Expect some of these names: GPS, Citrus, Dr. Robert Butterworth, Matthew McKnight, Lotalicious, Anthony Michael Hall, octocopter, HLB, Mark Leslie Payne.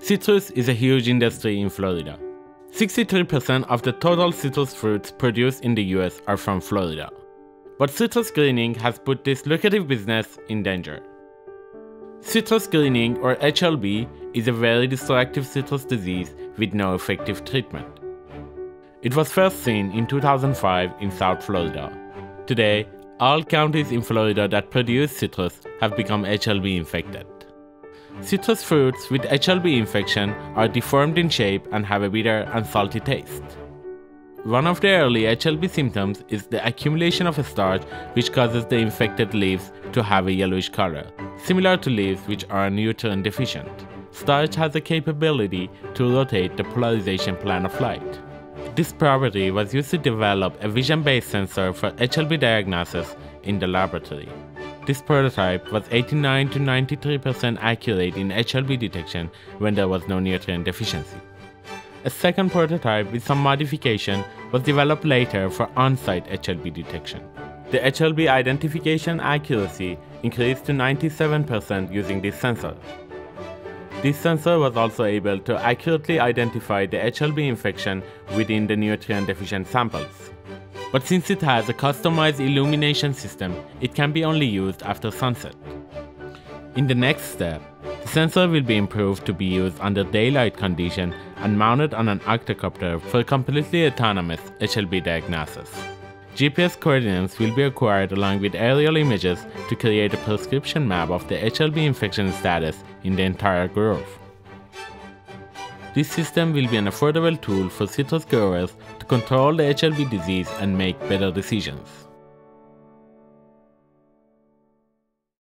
Citrus is a huge industry in Florida. 63% of the total citrus fruits produced in the US are from Florida. But citrus greening has put this lucrative business in danger. Citrus greening, or HLB, is a very destructive citrus disease with no effective treatment. It was first seen in 2005 in South Florida. Today, all counties in Florida that produce citrus have become HLB infected. Citrus fruits with HLB infection are deformed in shape and have a bitter and salty taste. One of the early HLB symptoms is the accumulation of a starch, which causes the infected leaves to have a yellowish color, similar to leaves which are nutrient deficient. Starch has the capability to rotate the polarization plane of light. This property was used to develop a vision-based sensor for HLB diagnosis in the laboratory. This prototype was 89 to 93% accurate in HLB detection when there was no nutrient deficiency. A second prototype with some modification was developed later for on-site HLB detection. The HLB identification accuracy increased to 97% using this sensor. This sensor was also able to accurately identify the HLB infection within the nutrient-deficient samples. But since it has a customized illumination system, it can be only used after sunset. In the next step, the sensor will be improved to be used under daylight condition and mounted on an octocopter for completely autonomous HLB diagnosis. GPS coordinates will be acquired along with aerial images to create a prescription map of the HLB infection status in the entire grove. This system will be an affordable tool for citrus growers to control the HLB disease and make better decisions.